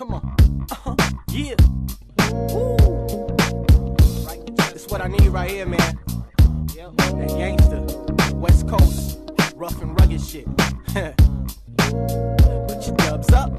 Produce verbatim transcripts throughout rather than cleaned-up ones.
Come on. Uh-huh. Yeah. Woo. That's what I need right here, man. That gangsta, West Coast, rough and rugged shit. Put your dubs up.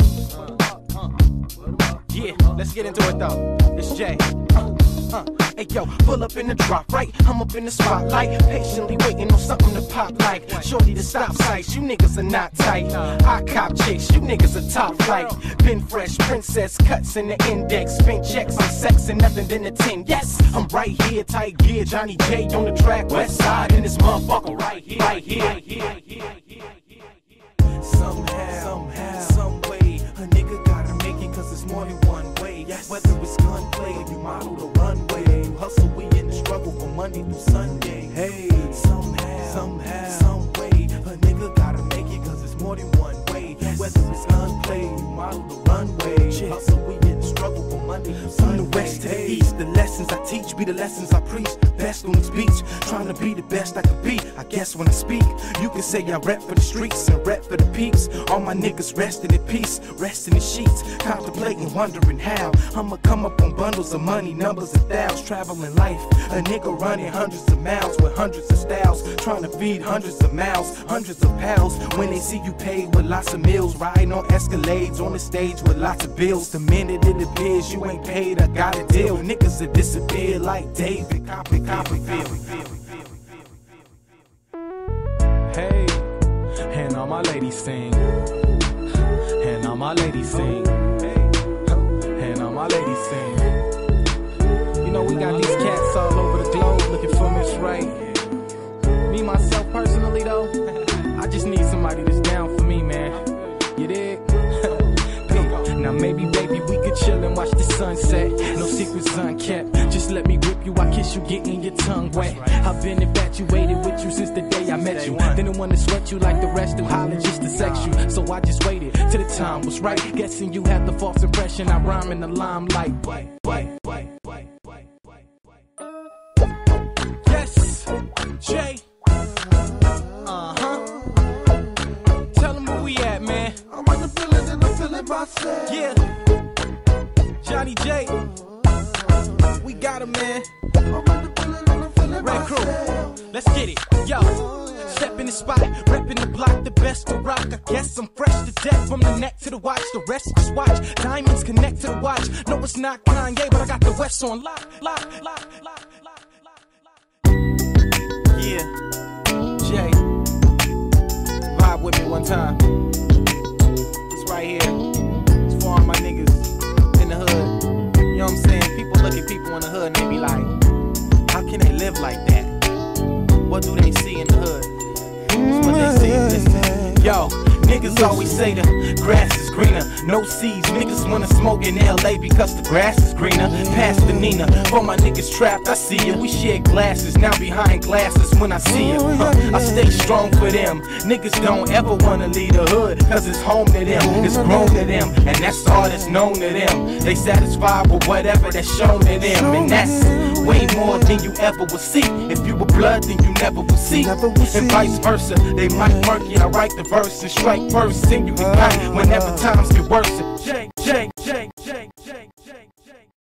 Yeah, let's get into it though. It's Jay. Uh, uh. Hey yo, pull up in the drop, right? I'm up in the spotlight, patiently waiting on something to pop like shorty to stop sights. You niggas are not tight. I cop chicks, you niggas are top flight. Been fresh, princess cuts in the index, spent checks on sex and nothing than a ten. Yes, I'm right here, tight gear, Johnny J on the track, West Side in this motherfucker right here, right here, right here, right here, right here, right here, right here. Somehow, somehow, some way, a nigga gotta make it 'cause it's more than one way. Yes. Whether it's gunplay or you model the runway, or you hustle, we in the struggle from Monday through Sunday. Hey, somehow, somehow, some way, a nigga gotta make it 'cause it's more than one way. Yes. Whether it's gunplay or you model the runway, yes. Hustle, we in the struggle from Monday through Sunday. From the west to the east, the lessons I teach be the lessons I preach. Best on these beats, trying to be the best I could be. I guess when I speak, you can say I rap for the streets and rap for the peeps. All my niggas resting in peace, resting in sheets, contemplating, wondering how I'ma come up on bundles of money, numbers of thousands, traveling life. A nigga running hundreds of miles with hundreds of styles, trying to feed hundreds of mouths, hundreds of pounds. When they see you paid with lots of meals, riding on Escalades on the stage with lots of bills. The minute it appears you ain't paid, I got a deal. Niggas that disappear like David Copperfield. Hey, and all my ladies sing, and all my ladies sing, and all my ladies sing. You know we got these cats all over the globe looking for Miss Right. Me, myself, personally though, I just need somebody that's down for me, man. You dig? Now maybe, baby, we could chill and watch the sunset. No secrets unkept. Just let me whip you, I kiss you, getting your tongue wet. I've been infatuated with you since the day I met you. Didn't want to sweat you like the rest of Holland just to sex you. So I just waited till the time was right. Guessing you had the false impression I rhyme in the limelight. Wait, wait, wait, wait, wait, wait, wait. Yes, Jay. Uh-huh. Tell them where we at, man. I'm on the feelings and I'm feeling myself. Yeah. Johnny J. We got him, man. Red Crew, let's get it, yo. Step in the spot, reppin' the block, the best to rock. I guess I'm fresh to death, from the neck to the watch. The rest just watch, diamonds connect to the watch. No, it's not Kanye, but I got the West on lock, lock, lock, lock, lock, lock, lock. Yeah, Jay, vibe with me one time. It's right here, it's for all my niggas in the hood. You know what I'm saying? People look at people in the hood and they be like, how can they live like that? What do they see in the hood? It's what they see is this. Yo, niggas always say the grass is greener. No seeds, niggas wanna smoke in L A because the grass is greener. Past the Nina, for my niggas trapped, I see ya. We share glasses, now behind glasses when I see ya. Huh, I stay strong for them. Niggas don't ever wanna leave the hood, 'cause it's home to them, it's grown to them, and that's all that's known to them. They satisfied with whatever that's shown to them, and that's way more than you ever will see. If you were blood, then you never will see, and vice versa. They might murk it, I write the verse and strike first, sing you ignite whenever times get worse. Jake, Jake, Jake, Jake, Jake, Jake.